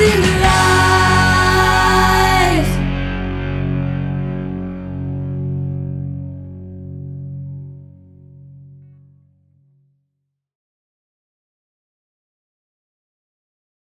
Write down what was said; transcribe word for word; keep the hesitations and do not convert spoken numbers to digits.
In the light.